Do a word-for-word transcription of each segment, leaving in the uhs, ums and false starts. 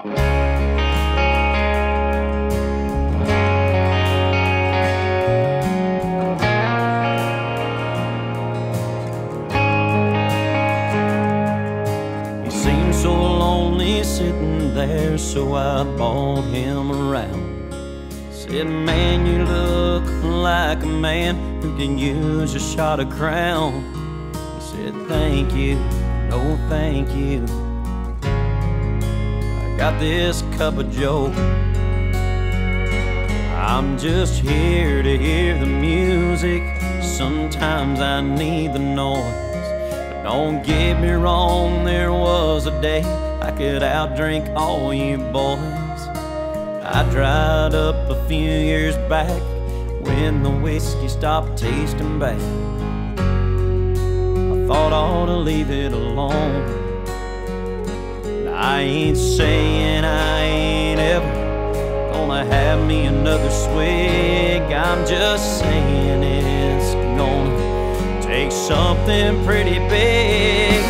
He seemed so lonely sitting there, so I brought him around. Said, man, you look like a man who can use a shot of Crown. He said, thank you, no thank you. Got this cup of joe. I'm just here to hear the music. Sometimes I need the noise. But don't get me wrong, there was a day I could outdrink all you boys. I dried up a few years back when the whiskey stopped tasting bad. I thought I ought to leave it alone. I ain't saying I ain't ever gonna have me another swig. I'm just saying it's gonna take something pretty big.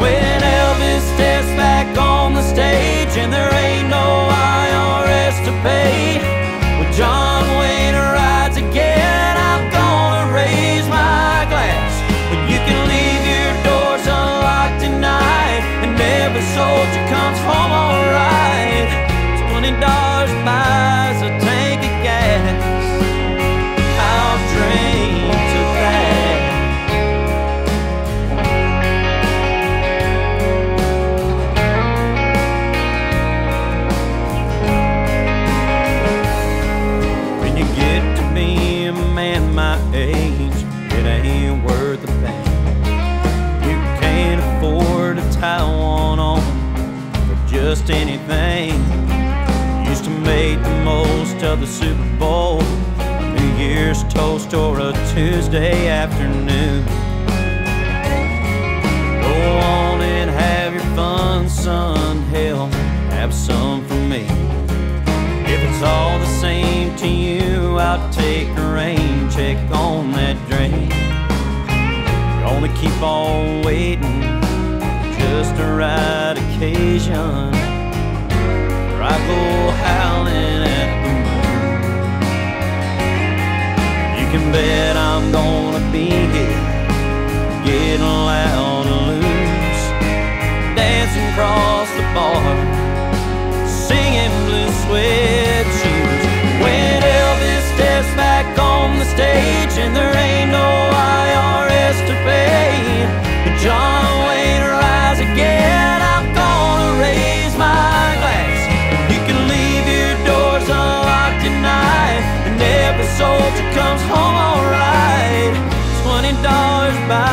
When Elvis steps back on the stage and there ain't no I R S to pay, when John Wayne rides again, I'm gonna raise my glass. When you can leave your doors unlocked tonight and every soldier comes home alright. Twenty dollars buys a tank of gas. I'll drink to that. When you get to be a man my age, it ain't worth a thing. You can't afford to tie one on just anything. Used to make the most of the Super Bowl, a New Year's toast or a Tuesday afternoon. Go on and have your fun, son. Hell, have some for me. If it's all the same to you, I'll take a rain check on that drain. Gonna keep on waiting, just the right occasion, or I go howling at the moon. You can bet I'm gonna be here, getting loud and loose, dancing across the bar, singing blue suede shoes. When Elvis steps back on the stage and there ain't no I R S to pay, but John Wayne rides again, I'm gonna raise my glass. You can leave your doors unlocked tonight and every soldier comes home alright. Twenty dollars by